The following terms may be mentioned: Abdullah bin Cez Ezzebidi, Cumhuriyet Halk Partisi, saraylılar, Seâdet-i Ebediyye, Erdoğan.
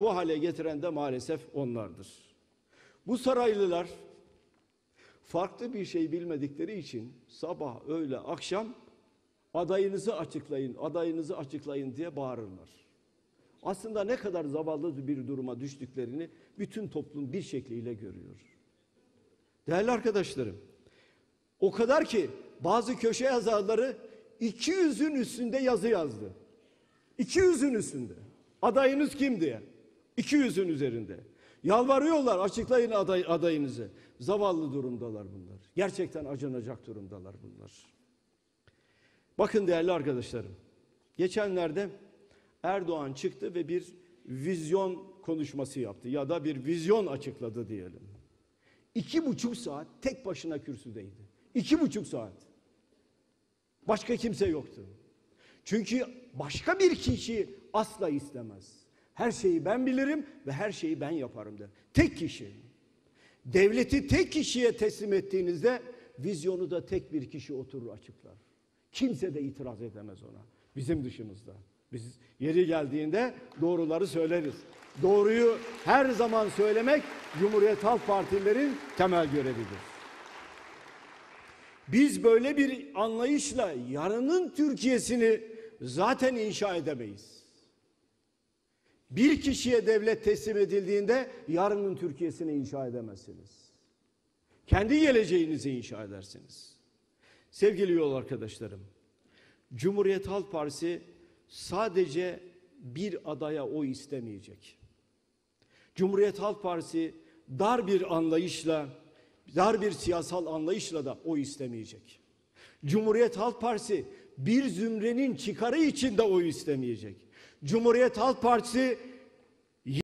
bu hale getiren de maalesef onlardır. Bu saraylılar farklı bir şey bilmedikleri için sabah, öğle, akşam adayınızı açıklayın, adayınızı açıklayın diye bağırırlar. Aslında ne kadar zavallı bir duruma düştüklerini bütün toplum bir şekliyle görüyor. Değerli arkadaşlarım, o kadar ki bazı köşe yazarları 200'ün üstünde yazı yazdı. 200'ün üstünde. Adayınız kim diye. 200'ün üzerinde. Yalvarıyorlar, açıklayın adayınızı. Zavallı durumdalar bunlar. Gerçekten acınacak durumdalar bunlar. Bakın değerli arkadaşlarım. Geçenlerde Erdoğan çıktı ve bir vizyon konuşması yaptı ya da bir vizyon açıkladı diyelim. 2,5 saat tek başına kürsüdeydi. 2,5 saat. Başka kimse yoktu. Çünkü başka bir kişi asla istemez. Her şeyi ben bilirim ve her şeyi ben yaparım der. Tek kişi. Devleti tek kişiye teslim ettiğinizde vizyonu da tek bir kişi oturur açıklar. Kimse de itiraz edemez ona. Bizim dışımızda. Biz yeri geldiğinde doğruları söyleriz. Doğruyu her zaman söylemek Cumhuriyet Halk Partililerin temel görevidir. Biz böyle bir anlayışla yarının Türkiye'sini zaten inşa edemeyiz. Bir kişiye devlet teslim edildiğinde yarının Türkiye'sini inşa edemezsiniz. Kendi geleceğinizi inşa edersiniz. Sevgili yol arkadaşlarım, Cumhuriyet Halk Partisi sadece bir adaya oy istemeyecek. Cumhuriyet Halk Partisi dar bir anlayışla, dar bir siyasal anlayışla da oy istemeyecek. Cumhuriyet Halk Partisi bir zümrenin çıkarı için de oy istemeyecek. Cumhuriyet Halk Partisi